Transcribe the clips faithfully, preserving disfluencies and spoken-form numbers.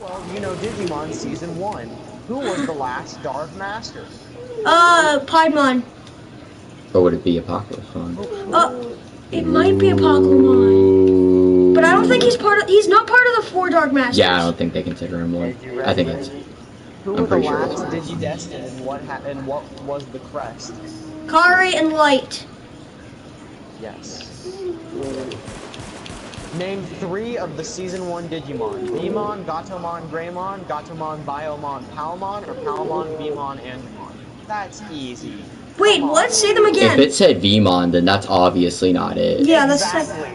Well, you know Digimon Season one. Who was the last Dark Master? Uh, Piedmon. Or would it be Apocryphon? Uh, it might be Apocryphon. But I don't think he's part of- he's not part of the four Dark Masters. Yeah, I don't think they consider him one. I think it's- Who I'm pretty sure it's Who were the last Digidestined and what, ha and what was the crest? Kari and Light. Yes. Name three of the Season one Digimon. Beemon, Gatomon, Greymon, Gatomon, Biomon, Palmon, or Palmon, Beemon, Angemon. That's easy. Wait, what? Say them again. If it said Vemon, then that's obviously not it. Yeah, that's exactly.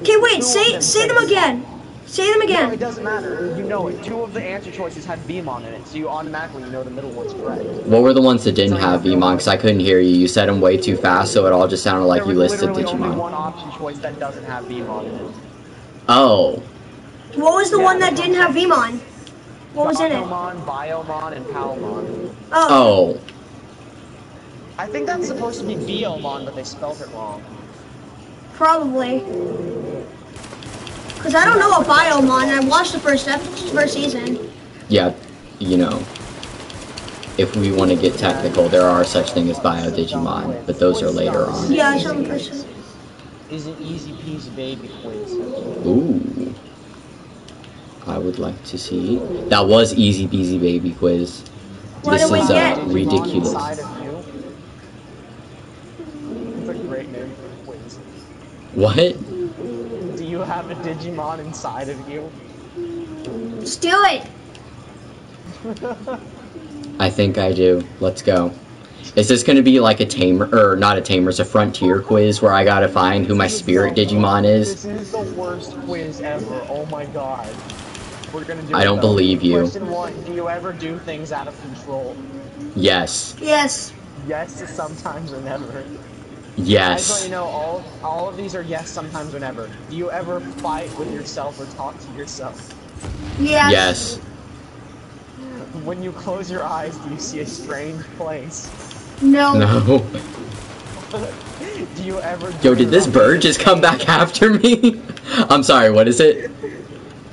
Okay, wait, say say them again. Say them again. No, it doesn't matter. You know it. Two of the answer choices had Vemon in it, so you automatically know the middle one's correct. What were the ones that didn't have Vemon? Because I couldn't hear you. You said them way too fast, so it all just sounded like you listed Digimon. There was literally only one option choice that doesn't have Vemon in it. Oh. What was the yeah, one that didn't have Vemon? What was in it? Biomon, Biomon, and Palmon. Oh. Oh. I think that's supposed to be Biomon, but they spelled it wrong. Probably. Because I don't know a Biomon, and I watched the first episode, first season. Yeah, you know, if we want to get technical, there are such things as Bio Digimon, but those are later on. Yeah, I saw the first one. Is an easy piece baby quiz. Ooh. I would like to see. That was easy peasy baby quiz. What this is uh, ridiculous. It's a great name for a quiz. What? Do you have a Digimon inside of you? Just do it. I think I do. Let's go. Is this going to be like a tamer, or not a tamer, it's a frontier quiz where I gotta find who my spirit Digimon is? This is the worst quiz ever, oh my god. We're gonna do I don't though. believe you. Question one, do you ever do things out of control? Yes. Yes. Yes is sometimes or never. Yes. I just want you know, all, all of these are yes, sometimes or never. Do you ever fight with yourself or talk to yourself? Yes. Yes. When you close your eyes, do you see a strange place? No. No. Do you ever- Yo, did this bird just come back after me? I'm sorry, what is it?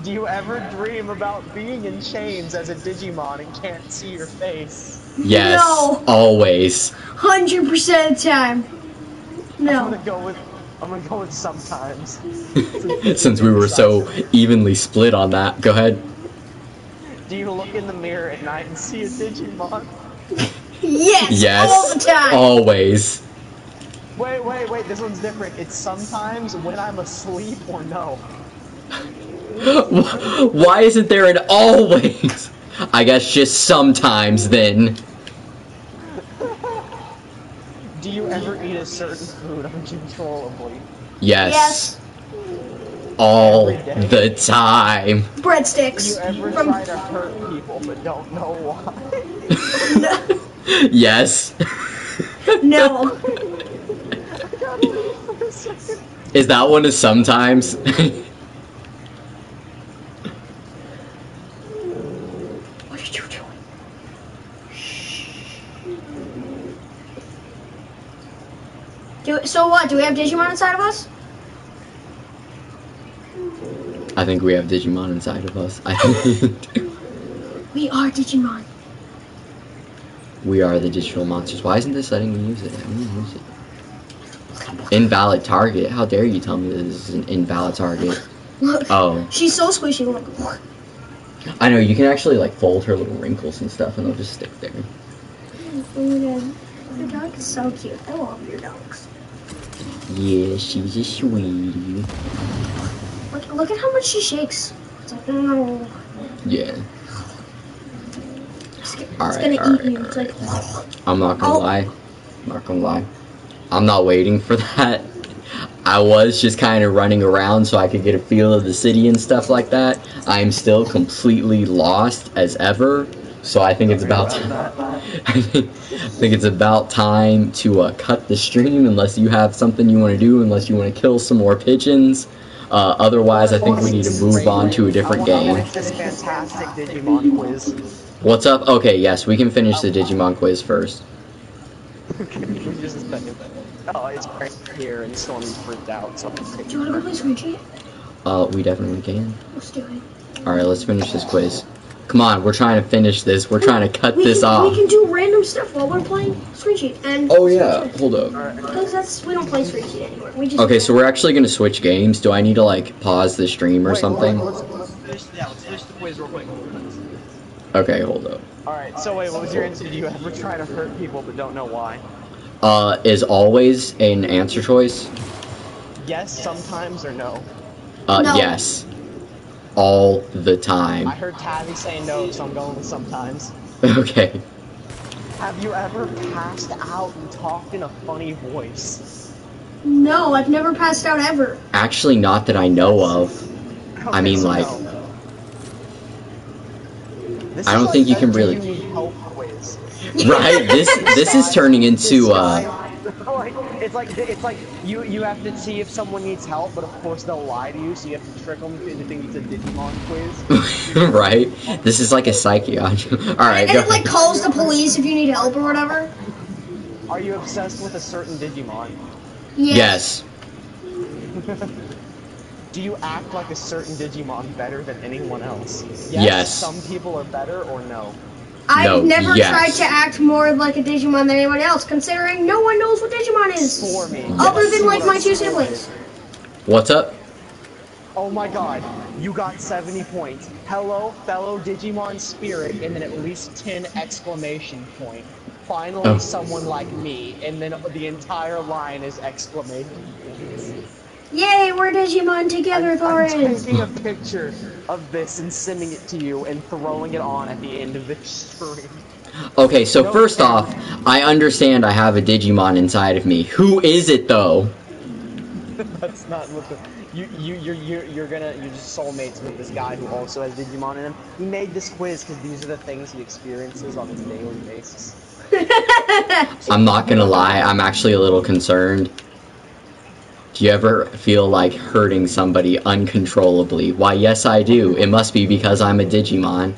Do you ever dream about being in chains as a Digimon and can't see your face? Yes. No. Always. one hundred percent of the time. No. I'm gonna go with, I'm gonna go with sometimes. Since we were so evenly split on that, go ahead. Do you look in the mirror at night and see a Digimon? Yes, yes, all the time. Always. Wait, wait, wait, this one's different. It's sometimes when I'm asleep or no. Why isn't there an always? I guess just sometimes then. Do you ever eat a certain food uncontrollably? Yes. Yes. All the time. Breadsticks. You ever From... try to hurt people but don't know why? Yes. No. Is that one of sometimes? What are you doing? Shh. Do, so what? Do we have Digimon inside of us? I think we have Digimon inside of us. I think we, we are Digimon. We are the digital monsters. Why isn't this letting me use it? I'm gonna use it. Invalid target. How dare you tell me that this is an invalid target? Look. Oh. She's so squishy. Look. I know. You can actually like fold her little wrinkles and stuff, and they'll just stick there. Oh my god. Your dog is so cute. I love your dogs. Yeah, she's a sweetie. Look, look at how much she shakes. It's like, no. Yeah. It's, it's right, gonna right, eat you. Right. It's like, I'm not gonna oh. lie. I'm not gonna lie. I'm not waiting for that. I was just kind of running around so I could get a feel of the city and stuff like that. I'm still completely lost as ever. So I think it's about time. I think it's about time to uh, cut the stream unless you have something you want to do, unless you want to kill some more pigeons. Uh, otherwise, I think we need to move on to a different game. What's up? Okay, yes, we can finish the Digimon quiz first. Oh, it's right here, and Stormy's freaked out. Do you want to go play Scrunchie? Uh, we definitely can. Let's do it. Alright, let's finish this quiz. Come on, we're trying to finish this. We're trying to cut we this can, off. We can do random stuff while we're playing Screen Sheet. And oh, yeah. Sheet. Hold up. Right. Because that's, we don't play Screen Sheet anymore. We just okay, so we're actually going to switch games. Do I need to, like, pause the stream or Wait, something? Let's, let's finish, yeah, let's finish the quiz real quick. Okay, hold up. Alright, so wait, what was your answer? Do you ever try to hurt people but don't know why? Uh, is always an answer choice? Yes, sometimes, or no? Uh, no. Yes. All the time. I heard Tabby say no, so I'm going with sometimes. Okay. Have you ever passed out and talked in a funny voice? No, I've never passed out ever. Actually, not that I know of. Okay, I mean, so like... No. I don't think like you can really. Right? This this is turning into uh. It's like it's like you you have to see if someone needs help, but of course they'll lie to you, so you have to trick them into thinking it's a Digimon quiz. Right? This is like a psychiatry. All right. And go. It like calls the police if you need help or whatever. Are you obsessed with a certain Digimon? Yes. Yes. Do you act like a certain Digimon better than anyone else? Yes. yes. Some people are better, or no? I've no, never yes. tried to act more like a Digimon than anyone else, considering no one knows what Digimon is. For me. Other yes. than, like, my two siblings. What's up? Oh my god, you got seventy points. Hello, fellow Digimon spirit, and then at least ten exclamation point. Finally, oh. someone like me, and then the entire line is exclamation points. Yay, we're Digimon together, Thorin! I'm, I'm taking a picture of this and sending it to you and throwing it on at the end of this stream. Okay, so no first camera. off, I understand I have a Digimon inside of me. Who is it, though? That's not what the... You, you, you're, you're, you're gonna... You're just soulmates with this guy who also has Digimon in him. He made this quiz because these are the things he experiences on a daily basis. I'm not gonna lie, I'm actually a little concerned. Do you ever feel like hurting somebody uncontrollably? Why, yes, I do. It must be because I'm a Digimon.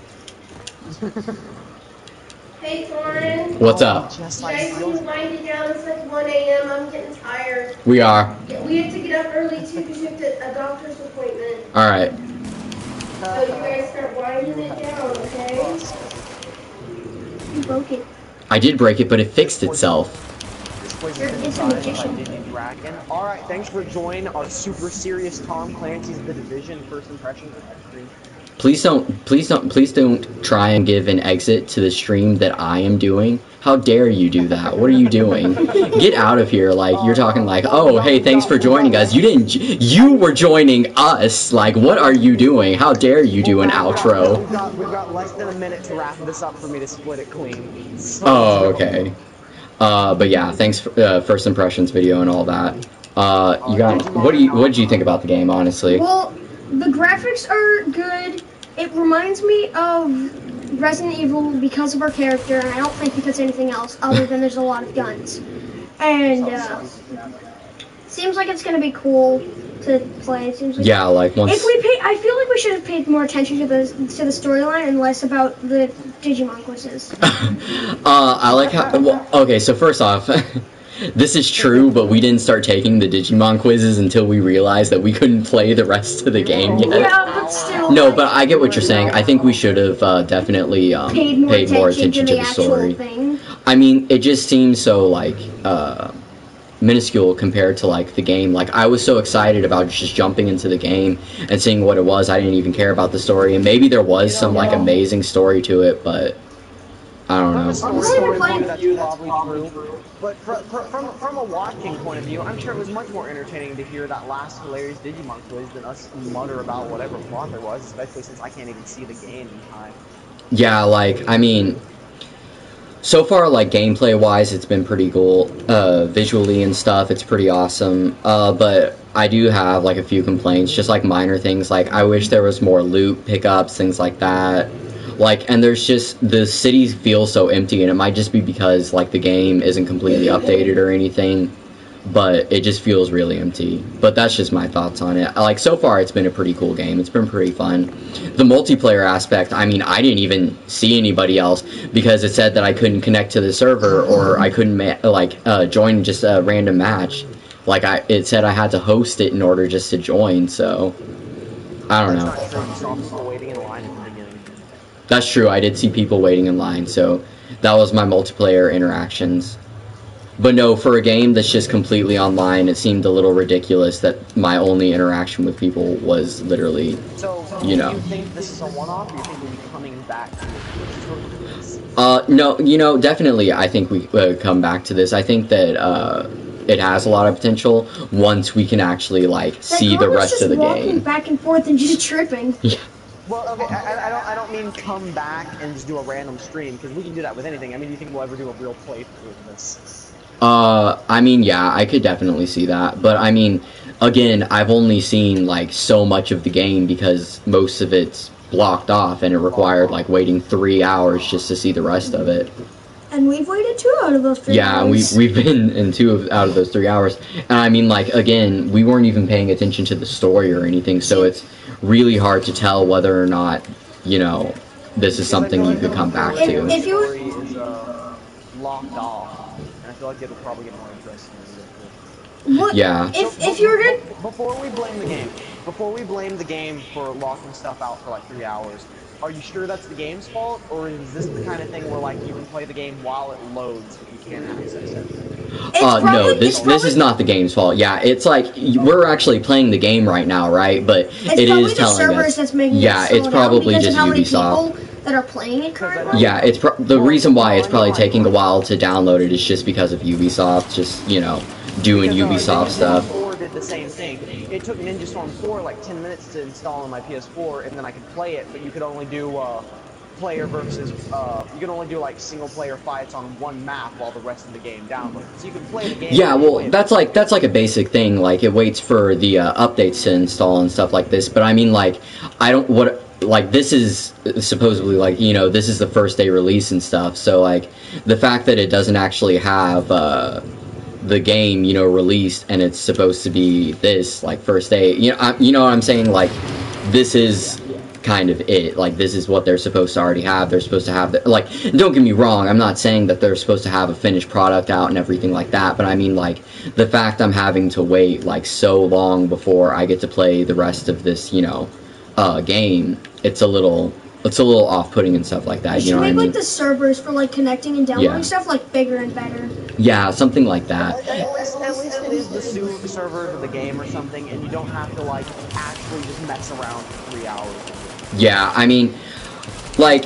Hey, Thorin. What's up? You guys seem winding down. It's like one A M I'm getting tired. We are. We have to get up early, too, because you have to, a doctor's appointment. All right. So you guys start winding it down, okay? You broke it. I did break it, but it fixed itself. Alright, thanks for joining our super serious Tom Clancy's The Division first impression. Please don't, please don't, please don't try and give an exit to the stream that I am doing. How dare you do that? What are you doing? Get out of here! Like you're talking like, oh hey, thanks for joining us. You didn't, you were joining us. Like what are you doing? How dare you do an outro? We've got, we've got less than a minute to wrap this up for me to split it clean. So, oh okay. Uh, but yeah, thanks for uh, first impressions video and all that. Uh, you got what do you what did you think about the game, honestly? Well, the graphics are good. It reminds me of Resident Evil because of our character, and I don't think because anything else other than there's a lot of guns. And uh, seems like it's gonna be cool to play. It seems like yeah, like once if we pay, I feel like we should have paid more attention to the to the storyline and less about the Digimon quizzes. uh, I like how. Well, okay, so first off, this is true, but we didn't start taking the Digimon quizzes until we realized that we couldn't play the rest of the game yet. Yeah, but still. No, but I get what you're saying. I think we should have uh, definitely um, paid more, paid more attention, attention to the, to the story. Thing. I mean, it just seems so like. Uh, minuscule compared to like the game. Like I was so excited about just jumping into the game and seeing what it was. I didn't even care about the story, and maybe there was some know. like amazing story to it, but I don't know. From a story point of view, that's probably true. But from, from, from a watching point of view, I'm sure it was much more entertaining to hear that last hilarious Digimon quiz than us mutter about whatever plot there was, especially since I can't even see the game in time. Yeah, like I mean. So far, like, gameplay-wise, it's been pretty cool, uh, visually and stuff, it's pretty awesome, uh, but I do have, like, a few complaints, just, like, minor things, like, I wish there was more loot pickups, things like that, like, and there's just, the cities feel so empty, and it might just be because, like, the game isn't completely updated or anything, but it just feels really empty. But that's just my thoughts on it. Like, so far, it's been a pretty cool game. It's been pretty fun. The multiplayer aspect, I mean, I didn't even see anybody else because it said that I couldn't connect to the server or I couldn't, ma like, uh, join just a random match. Like, I, it said I had to host it in order just to join, so... I don't know. That's true, I did see people waiting in line, so that was my multiplayer interactions. But no, for a game that's just completely online, it seemed a little ridiculous that my only interaction with people was literally, so, so you know. Do you think this is a one-off, or do you think we'll be coming back to this? Uh, no, you know, definitely I think we uh, come back to this. I think that uh, it has a lot of potential once we can actually, like, that see the rest of the game. Just walking back and forth and just tripping. Yeah. Well, okay, I, I, don't, I don't mean come back and just do a random stream, because we can do that with anything. I mean, do you think we'll ever do a real playthrough of this? Uh, I mean, yeah, I could definitely see that, but I mean, again, I've only seen, like, so much of the game because most of it's blocked off, and it required, like, waiting three hours just to see the rest of it. And we've waited two out of those three yeah, hours. Yeah, we, we've been in two of, out of those three hours, and I mean, like, again, we weren't even paying attention to the story or anything, so it's really hard to tell whether or not, you know, this is something you could come back to. If, if you were... locked off. I feel like it'll probably get more interesting. What? Yeah. If, if you were gonna... Before we blame the game, before we blame the game for locking stuff out for like three hours, are you sure that's the game's fault, or is this the kind of thing where like you can play the game while it loads but you can't access it? It's uh, probably, no, this probably... this is not the game's fault. Yeah, it's like we're actually playing the game right now, right? But it's it is telling servers us. That's making yeah, it it's probably just Ubisoft. People... that are playing it currently? Yeah, it's pro the reason why it's probably taking a while to download it is just because of Ubisoft, just, you know, doing Ubisoft stuff. Ninja Storm four did the same thing. It took Ninja Storm four like ten minutes to install on my P S four, and then I could play it, but you could only do, uh, player versus, uh, you can only do, like, single-player fights on one map while the rest of the game downloads. So you can play the game... Yeah, well, that's, like, that's, like, a basic thing. Like, it waits for the, uh, updates to install and stuff like this, but I mean, like, I don't... what. Like, this is supposedly, like, you know, this is the first day release and stuff, so, like, the fact that it doesn't actually have, uh, the game, you know, released, and it's supposed to be this, like, first day, you know, I, you know what I'm saying, like, this is kind of it, like, this is what they're supposed to already have, they're supposed to have, the, like, don't get me wrong, I'm not saying that they're supposed to have a finished product out and everything like that, but I mean, like, the fact I'm having to wait, like, so long before I get to play the rest of this, you know, Uh, game, it's a little, it's a little off-putting and stuff like that. You, you know, make, I mean, like the servers for like connecting and downloading yeah. stuff like bigger and better. Yeah, something like that. At least, at least it is the super server to the game or something, and you don't have to like actually just mess around for three hours. Yeah, I mean, like,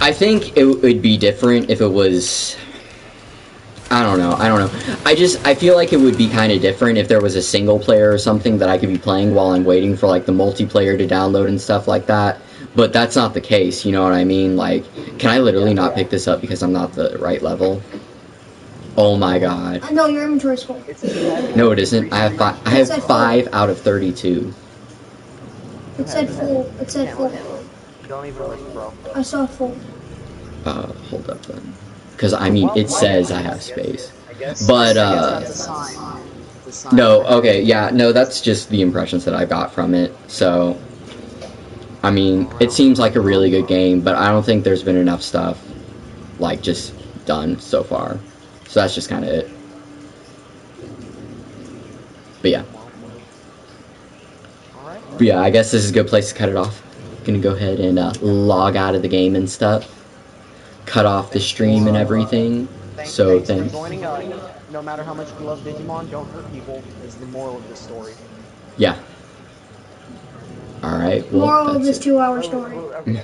I think it would be different if it was. I don't know, I don't know. I just, I feel like it would be kind of different if there was a single player or something that I could be playing while I'm waiting for, like, the multiplayer to download and stuff like that. But that's not the case, you know what I mean? Like, can I literally not pick this up because I'm not the right level? Oh my god. No, your inventory's full. No, it isn't. I have, fi I have five out of thirty-two. It said full. It said full. Don't even listen, bro. I saw full. Uh, hold up then. Because, I mean, it says I have space. But, uh... no, okay, yeah, no, that's just the impressions that I got from it. So, I mean, it seems like a really good game, but I don't think there's been enough stuff, like, just done so far. So that's just kind of it. But, yeah. But, yeah, I guess this is a good place to cut it off. Gonna go ahead and uh, log out of the game and stuff. Cut off the stream and everything. Thanks, so thanks, thanks for joining us. No matter how much you love Digimon, don't hurt people is the moral of this story. Yeah. All right. Well, moral of this two-hour story.